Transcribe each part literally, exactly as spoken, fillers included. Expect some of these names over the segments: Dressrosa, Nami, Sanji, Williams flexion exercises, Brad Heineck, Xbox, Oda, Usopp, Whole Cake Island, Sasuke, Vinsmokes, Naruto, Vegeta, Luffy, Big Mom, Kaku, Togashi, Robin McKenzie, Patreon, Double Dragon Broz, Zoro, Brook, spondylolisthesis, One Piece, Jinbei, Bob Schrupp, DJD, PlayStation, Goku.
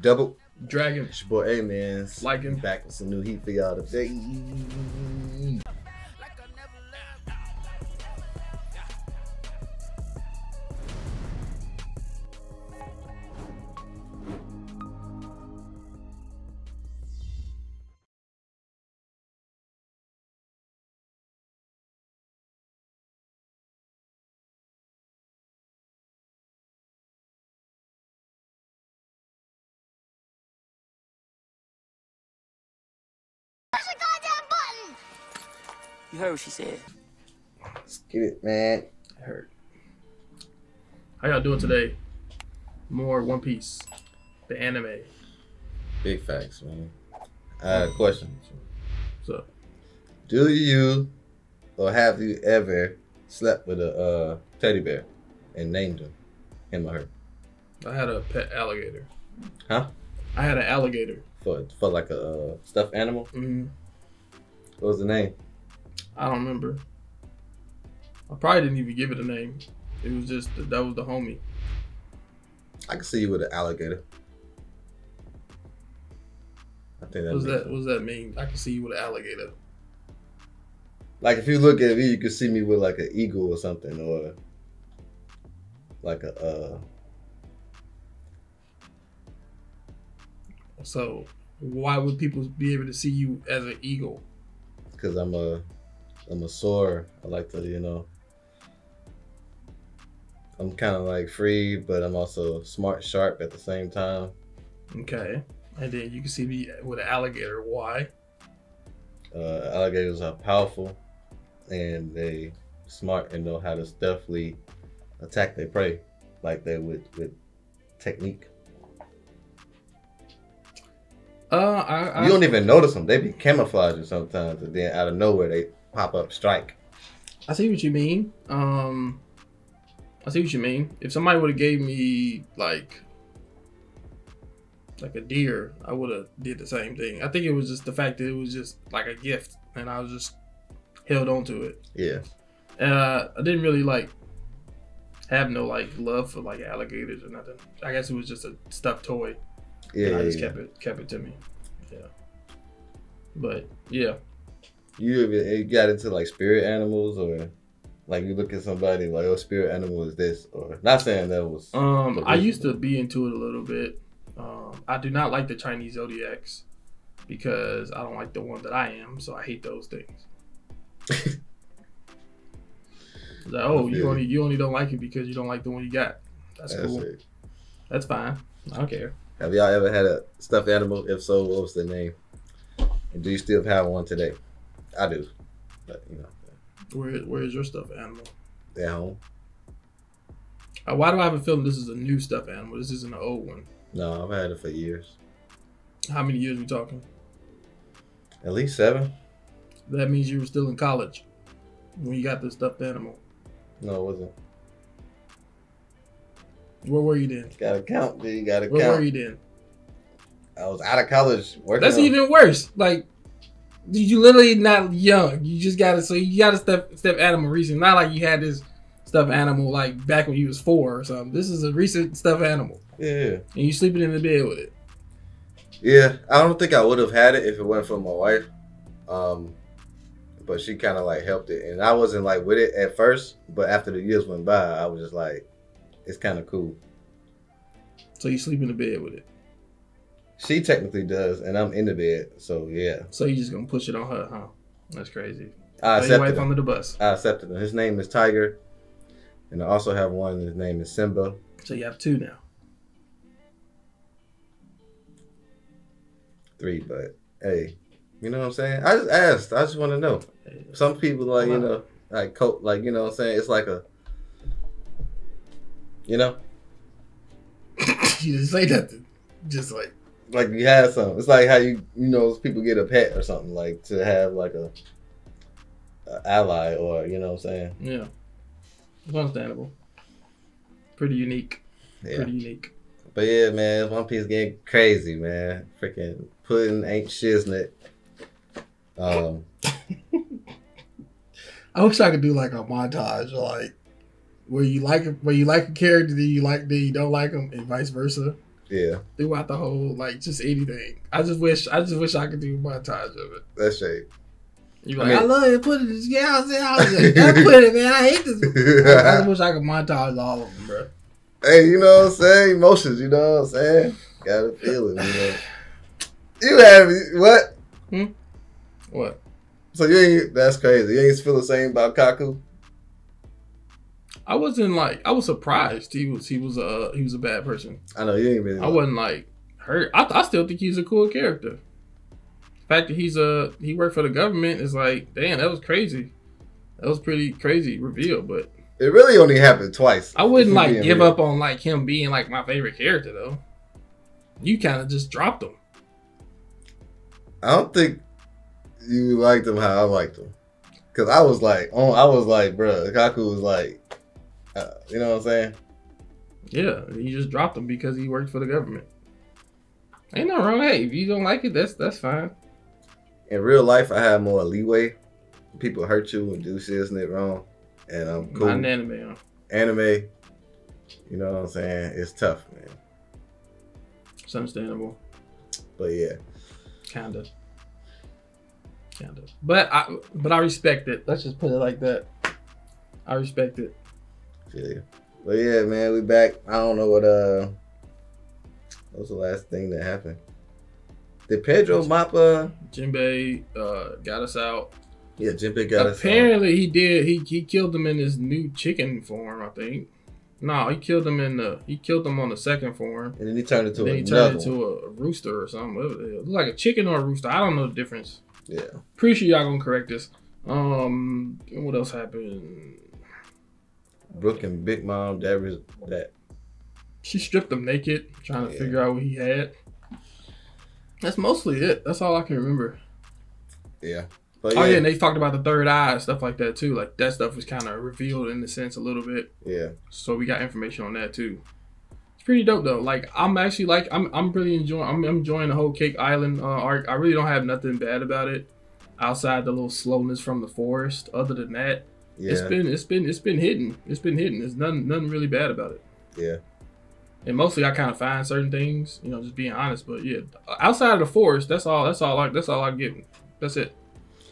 Double Dragon. It's your boy A-Mans. Liking. Back with some new heat for y'all today. You heard what she said. Let's get it, man. I heard. How y'all doing today? More One Piece, the anime. Big facts, man. Uh, question. What's up? Do you, or have you ever slept with a uh, teddy bear and named him, him or her? I had a pet alligator. Huh? I had an alligator. For for like a uh, stuffed animal? Mm-hmm. What was the name? I don't remember. I probably didn't even give it a name. It was just, that was the homie. I can see you with an alligator. I think that. What's that, what does that mean? I can see you with an alligator. Like if you look at me, you can see me with like an eagle or something, or like a. Uh... So why would people be able to see you as an eagle? Because I'm a. I'm a soarer. I like to, you know, I'm kind of like free, but I'm also smart, sharp at the same time. Okay. And then you can see me with an alligator. Why? Uh, alligators are powerful and they smart and know how to stealthily attack their prey, like they would with technique. Uh, I, I, you don't even notice them. They be camouflaging sometimes, and then out of nowhere, they pop up strike. I see what you mean. Um, I see what you mean. If somebody would have gave me like, like a deer, I would have did the same thing. I think it was just the fact that it was just like a gift, and I was just held on to it. Yeah. And uh, I didn't really like have no like love for like alligators or nothing. I guess it was just a stuffed toy. Yeah. And I just yeah. kept it, kept it to me. Yeah. But yeah. You, you got into like spirit animals, or like you look at somebody like, oh, spirit animal is this, or not saying that was. Um, I used to be into it a little bit. Um, I do not like the Chinese zodiacs because I don't like the one that I am, so I hate those things. Like, oh, you only you only don't like it because you don't like the one you got. That's, That's cool. It. That's fine. I don't care. Have y'all ever had a stuffed animal? If so, what was the name? And do you still have one today? I do, but you know. Where where is your stuffed animal? At home. Uh, why do I have a feeling this is a new stuffed animal? This isn't an old one. No, I've had it for years. How many years are we talking? At least seven. That means you were still in college when you got this stuffed animal. No, it wasn't. Where were you then? Gotta count, dude. You gotta count. Where were you then? I was out of college working. That's on... even worse. Like. You literally not young. You just gotta so you gotta step step animal recent. Not like you had this stuffed animal like back when you was four or something. This is a recent stuffed animal. Yeah. And you sleeping in the bed with it. Yeah, I don't think I would have had it if it wasn't for my wife. Um, but she kind of like helped it, and I wasn't like with it at first. But after the years went by, I was just like, it's kind of cool. So you sleep in the bed with it. She technically does, and I'm in the bed, so yeah. So you just gonna push it on her, huh? That's crazy. I accepted your wife under the bus. I accepted him. His name is Tiger, and I also have one. His name is Simba. So you have two now. Three, but hey, you know what I'm saying? I just asked. I just want to know. Some people like you know, like coat, like you know what I'm saying. It's like a, you know. You didn't say nothing. Just like. Like you have some. It's like how you you know people get a pet or something, like to have like a, a ally, or you know what I'm saying. Yeah, it's understandable. Pretty unique. Yeah. Pretty unique. But yeah, man, One Piece getting crazy, man. Freaking pudding ain't shiznit. Um, I wish I could do like a montage, like where you like where you like a character, then you like then you don't like them, and vice versa. Yeah. Throughout the whole, like, just anything. I just wish, I just wish I could do a montage of it. That's shape. You're like, I, mean, I love it. Put it. Yeah, I was saying, I was like, gotta put it, man. I hate this. I just wish I could montage all of them, bro. Hey, you know what I'm saying? Emotions, you know what I'm saying? Gotta feel it, you know. You have what? Hmm? What? So you ain't, that's crazy. You ain't feel the same about Kaku? I wasn't like, I was surprised he was, he was a, he was a bad person. I know, you ain't been. I like, wasn't like hurt. I, I still think he's a cool character. The fact that he's a, he worked for the government is like, damn, that was crazy. That was pretty crazy reveal, but. It really only happened twice. I wouldn't like give real. up on like him being like my favorite character though. You kind of just dropped him. I don't think you liked him how I liked him, cause I was like, oh, I was like, bro, Kaku was like, uh, you know what I'm saying? Yeah, you just dropped him because he worked for the government. Ain't nothing wrong. Hey, if you don't like it, that's that's fine. In real life, I have more leeway. People hurt you and do shit isn't it wrong, and I'm cool. Not an anime. Huh? Anime, you know what I'm saying? It's tough, man. It's understandable. But yeah. Kind of, kind of, but I, but I respect it. Let's just put it like that. I respect it. Yeah, but yeah, man, we back. I don't know what uh, what was the last thing that happened? Did Pedro Mappa? Jinbei uh got us out. Yeah, Jinbei got Apparently us out. Apparently he did. He he killed him in his new chicken form, I think. No, he killed him in the. He killed him on the second form, and then he turned into. Then he turned into a rooster or something. What the hell? It was like a chicken or a rooster. I don't know the difference. Yeah, pretty sure y'all gonna correct this. Um, what else happened? Brooke and Big Mom. That was that. She stripped him naked, trying to yeah. figure out what he had. That's mostly it. That's all I can remember. Yeah. But oh yeah. yeah, and they talked about the third eye and stuff like that too. Like that stuff was kind of revealed in a sense a little bit. Yeah. So we got information on that too. It's pretty dope though. Like I'm actually like I'm I'm really enjoying I'm, I'm enjoying the Whole Cake Island uh, arc. I really don't have nothing bad about it, outside the little slowness from the forest. Other than that, yeah. it's been it's been it's been hidden. It's been hidden. There's nothing nothing really bad about it. Yeah. And mostly I kind of find certain things, you know, just being honest. But yeah, outside of the forest, that's all. That's all. Like that's all I get. That's it.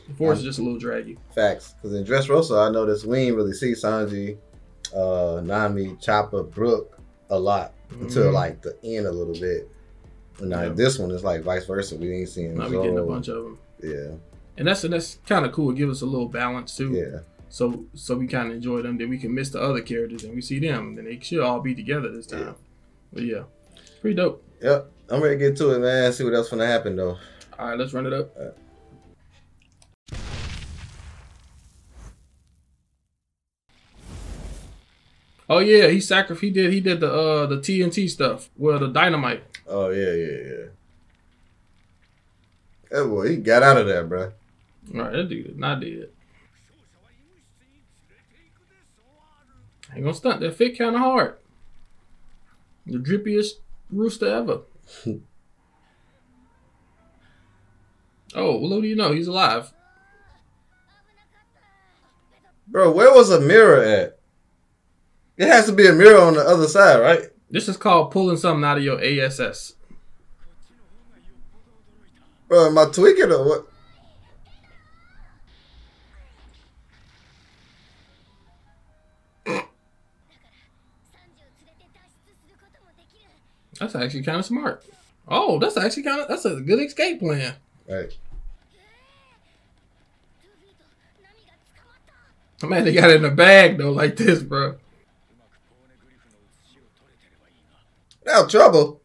The forest is just a little draggy. Facts. Because in Dressrosa, I noticed we ain't really see Sanji, uh, Nami, Chopper, Brooke a lot mm-hmm. until like the end a little bit. And now yeah. this one is like vice versa. We ain't seeing. Now we getting a bunch of them. Yeah. And that's and that's kind of cool. It gives us a little balance too. Yeah. So so we kind of enjoy them. Then we can miss the other characters and we see them. Then they should all be together this time. Yeah. But yeah, it's pretty dope. Yep. I'm ready to get to it, man. See what else gonna happen though. All right, let's run it up. Oh yeah, he sacrificed. He did. He did the uh, the T N T stuff. Well, the dynamite. Oh yeah, yeah, yeah. That boy, he got out of there, bro. All right, that dude is not dead. Ain't gonna stunt. That fit kind of hard. The drippiest rooster ever. Oh, well, what do you know? He's alive. Bro, where was a mirror at? It has to be a mirror on the other side, right? This is called pulling something out of your ass. Bro, am I tweaking or what? That's actually kind of smart. Oh, that's actually kind of, that's a good escape plan. Right. I'm mad they got it in a bag though like this, bro. Now trouble.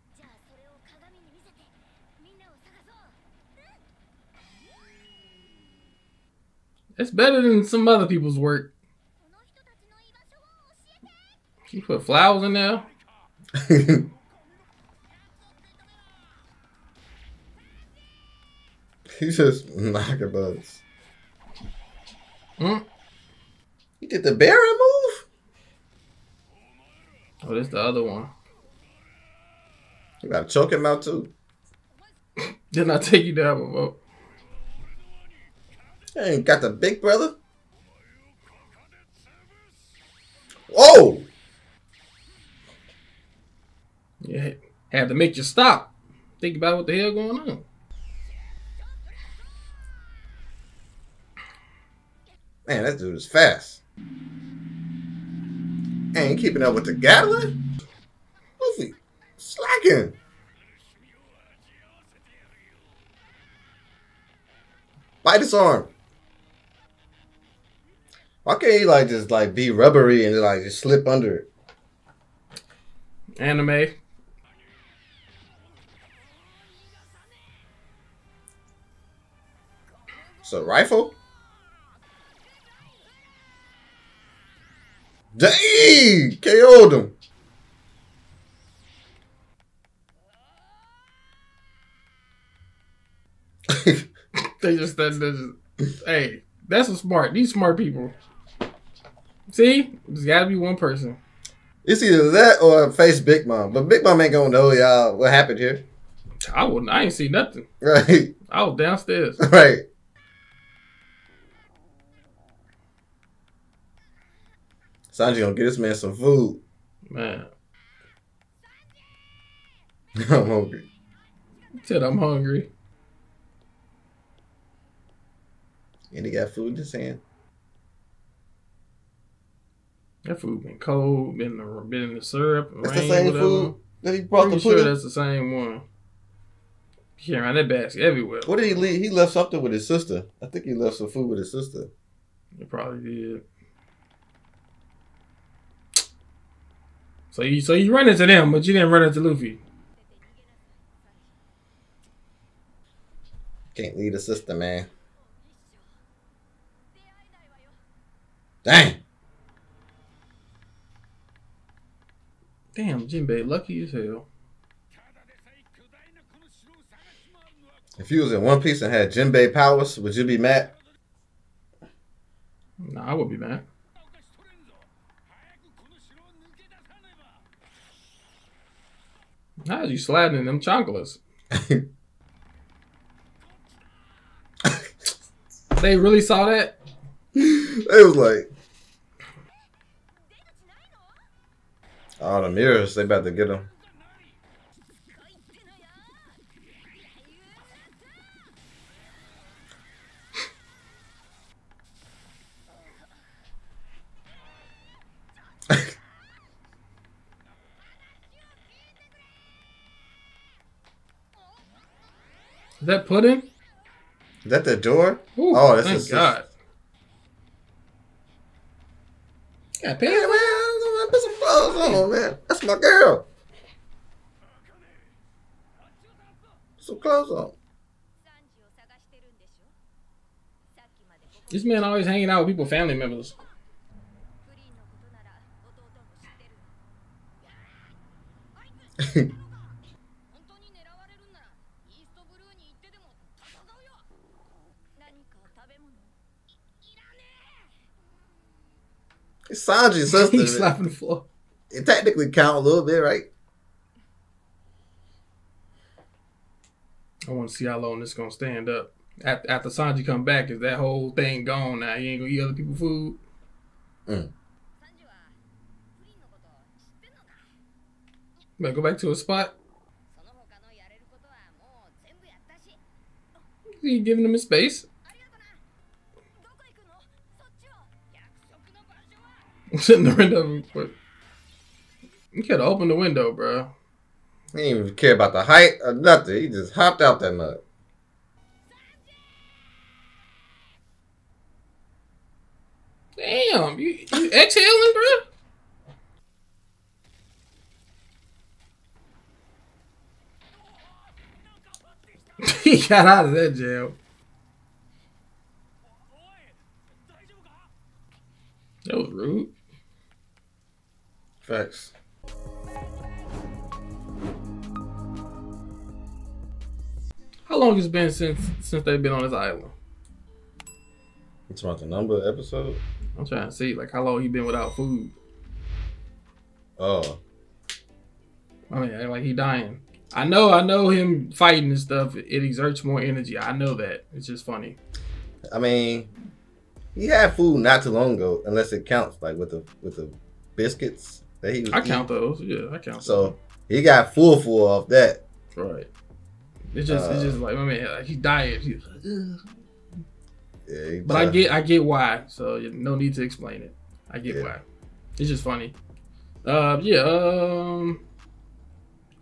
It's better than some other people's work. You put flowers in there. He's just knocking bugs. Hmm? You did the bear move? Oh, that's the other one. You gotta choke him out too. Did not take you down, my boy. I ain't got the big brother. Whoa! Yeah, Had to make you stop. Think about what the hell going on. Man, that dude is fast. Ain't keeping up with the Gatling? Luffy, slacking. Bite his arm. Why can't he like just like be rubbery and like just slip under it? Anime. It's a rifle? Dang! K O'd him. They just, that's, that's just, hey, that's what's smart. These smart people. See? There's gotta be one person. It's either that or face Big Mom. But Big Mom ain't gonna know, y'all, what happened here. I wouldn't, I ain't see nothing. Right. I was downstairs. Right. Sanji gonna get this man some food. Man. I'm hungry. I said I'm hungry. And he got food in his hand. That food been cold, been the, been in the syrup. That's rain, the same whatever. Food that he brought. I'm pretty the sure that's the same one. He ran around that basket everywhere. What did he leave? He left something with his sister. I think he left some food with his sister. He probably did. So you, so you run into them, but you didn't run into Luffy. Can't leave the sister, man. Dang. Damn, Jinbei lucky as hell. If you was in One Piece and had Jinbei powers, would you be mad? No, nah, I would be mad. How are you sliding in them chocolates? They really saw that? They was like, oh, the mirrors, they about to get them. Is that pudding? Is that the door? Ooh, oh, that's thank a, God. Yeah, pay it, man. Put some clothes on, man. That's my girl. Put some clothes on. This man always hanging out with people, family members. It's Sanji's sister. He's slapping the floor. It technically count a little bit, right? I want to see how long this is gonna stand up. After, after Sanji come back, is that whole thing gone now? You ain't gonna eat other people's food. Mm. Better go back to a spot. He giving him his space. I'm sitting in the window. You could have opened the window, bro. He didn't even care about the height or nothing. He just hopped out that mud. Damn, you, you exhaling, bro? He got out of that jail. That was rude. Facts. How long has it been since since they've been on this island? It's about the number of episodes. I'm trying to see like how long he been without food. Oh. I mean, like he dying. I know, I know him fighting and stuff. It exerts more energy. I know that. It's just funny. I mean, he had food not too long ago, unless it counts like with the with the biscuits that he was I eating. Count those. Yeah, I count. So those. He got full full off that. Right. It's just uh, it's just like, I mean, like he died. He was like, ugh. Yeah, he but I get I get why. So no need to explain it. I get yeah. why. It's just funny. Uh, yeah. Um,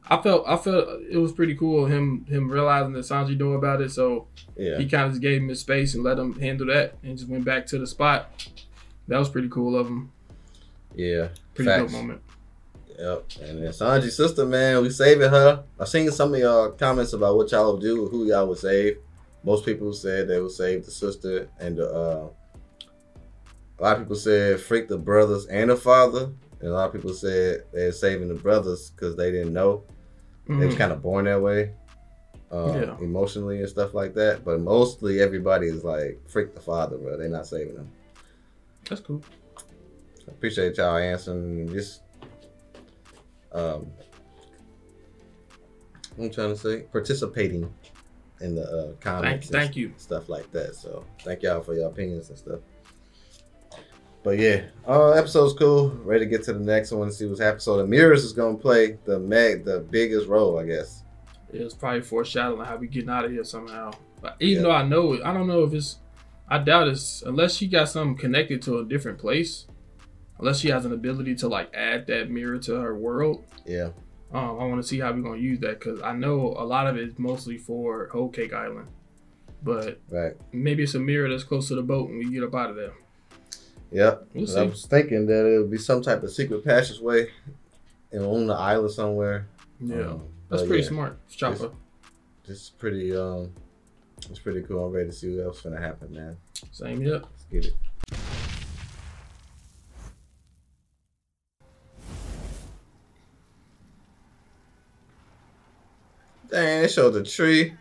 I felt I felt it was pretty cool him him realizing that Sanji knew about it. So yeah. he kind of just gave him his space and let him handle that, and just went back to the spot. That was pretty cool of him. Yeah. Pretty Facts. Dope moment. Yep. And then Sanji's sister, man, we saving her. I seen some of y'all comments about what y'all would do, who y'all would save. Most people said they would save the sister and the, uh, a lot of people said freak the brothers and the father. And a lot of people said they're saving the brothers because they didn't know. Mm-hmm. They was kind of born that way, um, yeah. emotionally and stuff like that. But mostly everybody is like, freak the father, bro. They're not saving him. That's cool. I appreciate y'all answering this. Um, I'm trying to say participating in the uh, comments, thank, thank you, stuff like that. So thank y'all for your opinions and stuff. But yeah, uh, episode's cool. Ready to get to the next one and see what's happening. So the mirrors is gonna play the mag, the biggest role, I guess. It was probably foreshadowing how we getting out of here somehow. But even yeah. though I know it, I don't know if it's. I doubt it's unless she got something connected to a different place. Unless she has an ability to like add that mirror to her world. Yeah. Um, I want to see how we're gonna use that because I know a lot of it is mostly for Whole Cake Island, but right. maybe it's a mirror that's close to the boat and we get up out of there. Yep. We'll I was thinking that it would be some type of secret passageway, and on the island somewhere. Yeah, um, that's pretty yeah, smart, Chopper. This is pretty. Um, it's pretty cool. I'm ready to see what else is gonna happen, man. Same here. Let's get it. Dang, they showed the tree.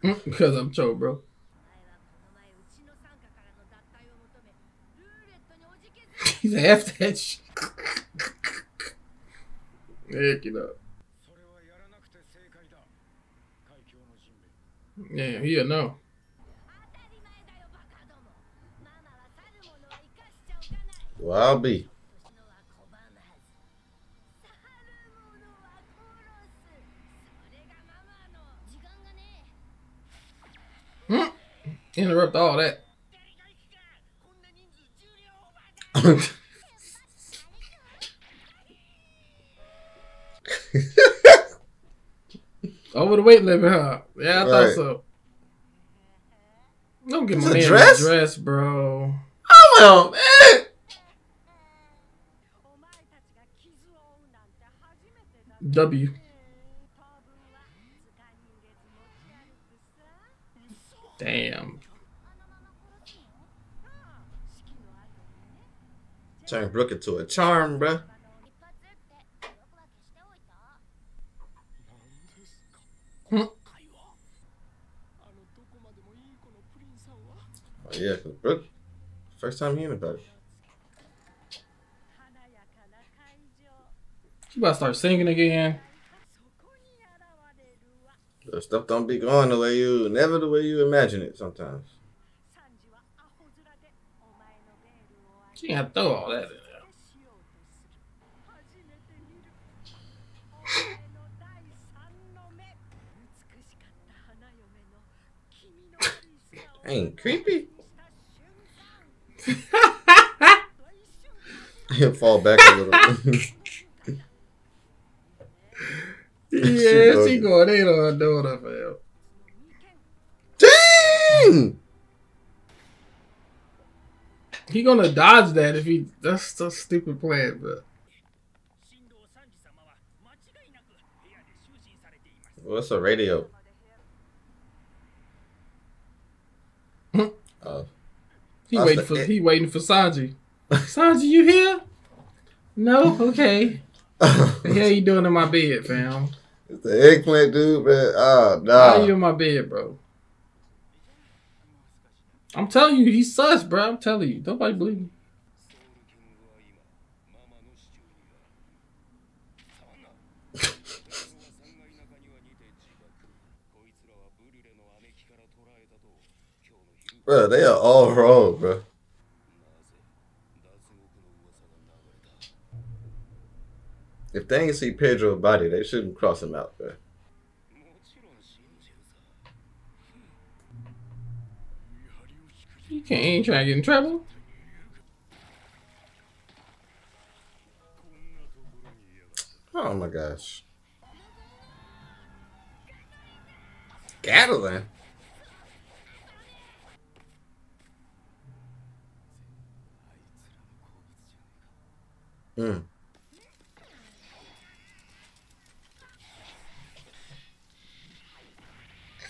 Because I'm choked, bro. He's half that shit. Heck it up. Yeah, he'll know. Well, I'll be. Interrupt all that. Over the weight limit, huh? Yeah, I right. thought so. Don't give my man dress? A dress, bro. Oh, man. W. Damn. Turn Brooke into a charm, bruh. Oh, yeah, cause Brooke, first time hearing about it. She about to start singing again. The stuff don't be going the way you, never the way you imagine it sometimes. She ain't have to throw all that in there. Ain't creepy. He'll fall back a little. Yeah, she going in on her daughter for him. Dang! He gonna dodge that if he. That's a stupid plan, but. What's a radio? Oh. uh, he waiting for it. He waiting for Sanji. Sanji, you here? No, okay. What the hell you doing in my bed, fam? It's the eggplant dude, man. Oh, no. Nah. Why are you in my bed, bro? I'm telling you, he's sus, bro. I'm telling you. Nobody believe me. Bro, they are all wrong, bro. If they ain't see Pedro's body, they shouldn't cross him out, bro. You can't ain't trying to get in trouble. Oh my gosh. Gatlin? Mm.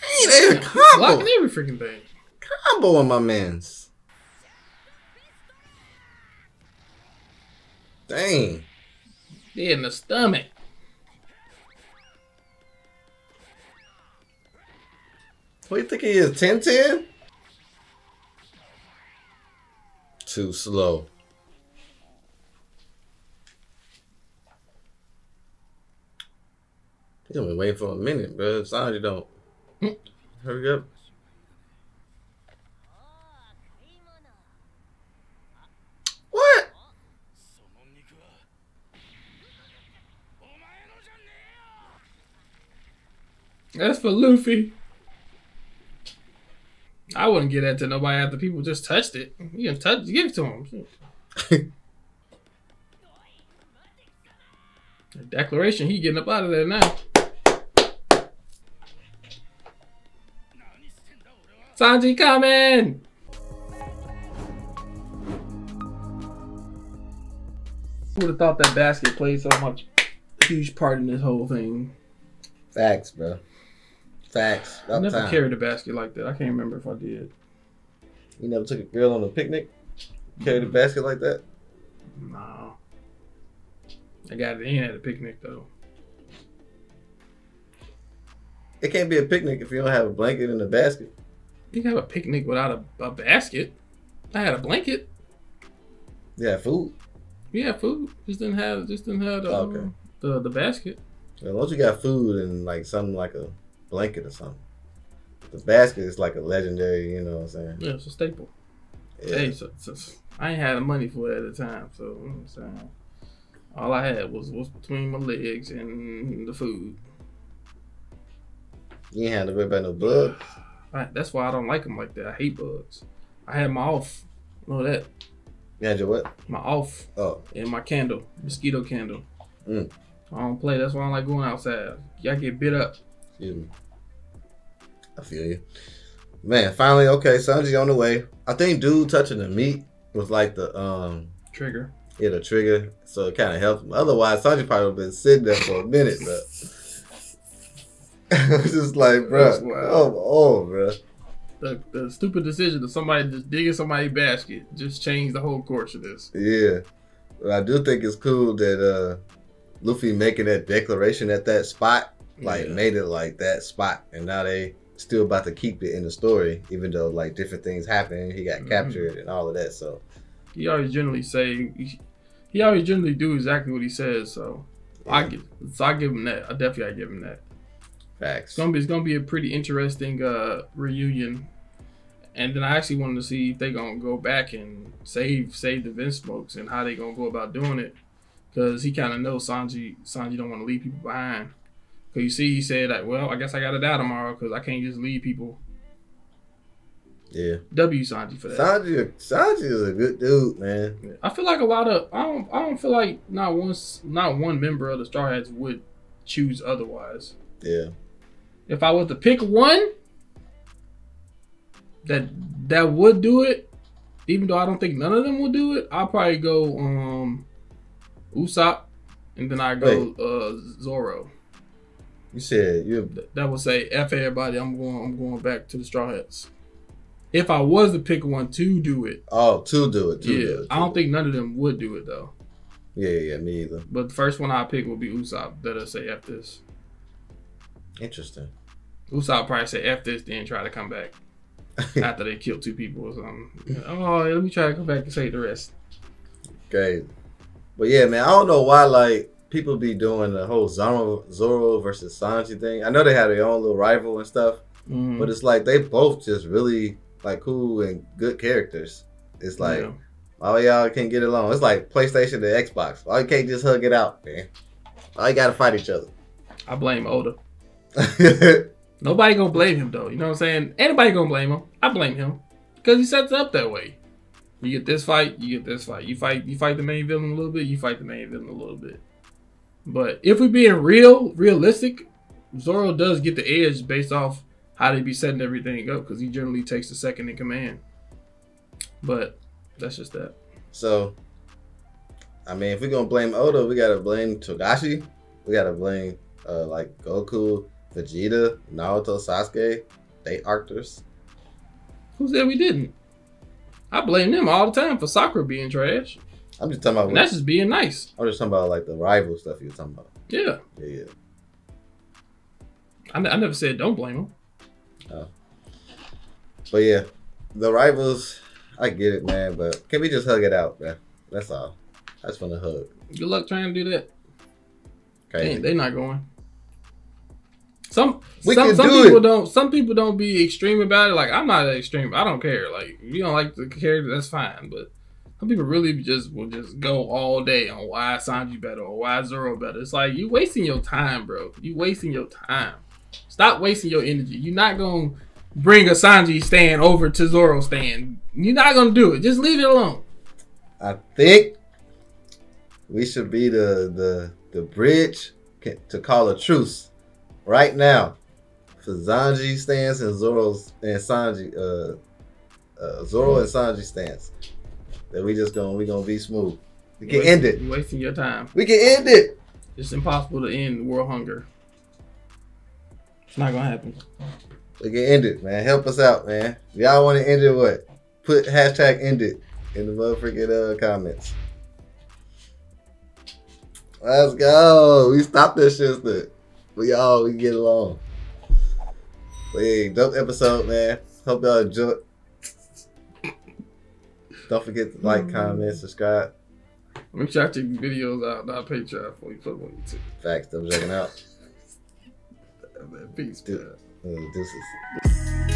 Hey, they a combo. Blocking every freaking thing. Combo on my mans. Dang. They in the stomach. What do you think he is? ten ten? Too slow. He's gonna be waiting for a minute, bro. Sanji don't. Hurry up. What? That's for Luffy. I wouldn't get that to nobody after people just touched it. You can touch, give it to him. The declaration, he getting up out of there now. Sanji coming! Who would have thought that basket played so much huge part in this whole thing? Facts, bro. Facts. I never time. carried a basket like that. I can't remember if I did. You never took a girl on a picnic? Carried a basket like that? No. I got it in at a picnic, though. It can't be a picnic if you don't have a blanket and a basket. You can have a picnic without a, a basket. I had a blanket. Yeah, food. Yeah, food. Just didn't have, just didn't have the, oh, okay. the, the basket. As long as you got food and like something like a blanket or something. The basket is like a legendary, you know what I'm saying? Yeah, it's a staple. Yeah. Hey, so, so, I ain't had the money for it at the time, so you know what I'm saying? All I had was what's between my legs and the food. You ain't had to worry about no bugs. I, that's why I don't like them like that. I hate bugs. I had my off. Know that. You had your what? My off. Oh. And my candle. Mosquito candle. Mm. I don't play. That's why I don't like going outside. Y'all get bit up. Excuse me. I feel you. Man, finally, okay, Sanji on the way. I think dude touching the meat was like the... um trigger. Yeah, the trigger. So it kind of helped him. Otherwise, Sanji probably would have been sitting there for a minute, bro. Just like, bro, oh, oh, bro. The, the stupid decision of somebody just digging somebody's basket just changed the whole course of this. Yeah. But I do think it's cool that uh, Luffy making that declaration at that spot, like, yeah. made it like that spot. And now they still about to keep it in the story, even though, like, different things happened. He got mm-hmm. captured and all of that, so. He always generally say, he, he always generally do exactly what he says, so yeah. I give, so I give him that. I definitely I give him that. Facts. It's gonna be it's gonna be a pretty interesting uh, reunion, and then I actually wanted to see if they gonna go back and save save the Vinsmokes and how they gonna go about doing it, because he kind of knows Sanji Sanji don't want to leave people behind. Cause you see, he said like, well, I guess I gotta die tomorrow because I can't just leave people. Yeah. W Sanji for that. Sanji Sanji is a good dude, man. I feel like a lot of I don't I don't feel like not once not one member of the Straw Hats would choose otherwise. Yeah. If I was to pick one that that would do it, even though I don't think none of them will do it, I'll probably go um, Usopp, and then I go uh, Zoro. You said you Th that would say F everybody. I'm going. I'm going back to the Straw Hats. If I was to pick one to do it, oh, to do it. To yeah, do it, to I don't do think it. none of them would do it though. Yeah, yeah, me either. But the first one I pick would be Usopp. That'll say F this. Interesting. Usopp probably said F this, then try to come back after they killed two people or something. Oh, let me try to come back and say the rest. Okay. But yeah, man, I don't know why like people be doing the whole Zoro, Zoro versus Sanji thing. I know they had their own little rival and stuff, mm. but it's like they both just really like cool and good characters. It's like, yeah. all y'all can't get along. It's like PlayStation to Xbox. All you can't just hug it out, man. All you gotta fight each other. I blame Oda. Nobody gonna blame him though. You know what I'm saying? Anybody gonna blame him? I blame him because he sets it up that way. You get this fight, you get this fight. You fight, you fight the main villain a little bit. You fight the main villain a little bit. But if we're being real, realistic, Zoro does get the edge based off how they be setting everything up because he generally takes the second in command. But that's just that. So, I mean, if we're gonna blame Oda, we gotta blame Togashi. We gotta blame uh, like Goku, Vegeta, Naruto, Sasuke. They actors. Who said we didn't? I blame them all the time for Sakura being trash. I'm just talking about. What, that's just being nice. I'm just talking about like the rival stuff you were talking about. Yeah. Yeah. yeah. I, n I never said don't blame them. Oh. But yeah, the rivals. I get it, man. But can we just hug it out, man? That's all. I just want to hug. Good luck trying to do that. Okay. Dang, they not going. Some we some, can some do people it. don't. Some people don't be extreme about it. Like I'm not extreme. I don't care. Like you don't like the character, that's fine. But some people really just will just go all day on why Sanji better or why Zoro better. It's like you wasting your time, bro. You wasting your time. Stop wasting your energy. You're not gonna bring a Sanji stand over to Zoro stand. You're not gonna do it. Just leave it alone. I think we should be the the the bridge to call a truce right now for Sanji stance and Zoro's and Sanji uh, uh Zoro and Sanji stance. That we just gonna we gonna be smooth. We can end it. You're wasting your time. We can end it. It's impossible to end world hunger. It's not gonna happen. We can end it, man. Help us out, man. Y'all want to end it? What? Put hashtag end it in the motherfucking uh, comments. Let's go. We stopped this shit. Stuff. We all we get along. But hey, dope episode, man. Hope y'all enjoy. Don't forget to like, comment, subscribe. Make sure I check the videos out on our Patreon before you put them on YouTube. Facts, I'm checking out. Peace, man. Deuces.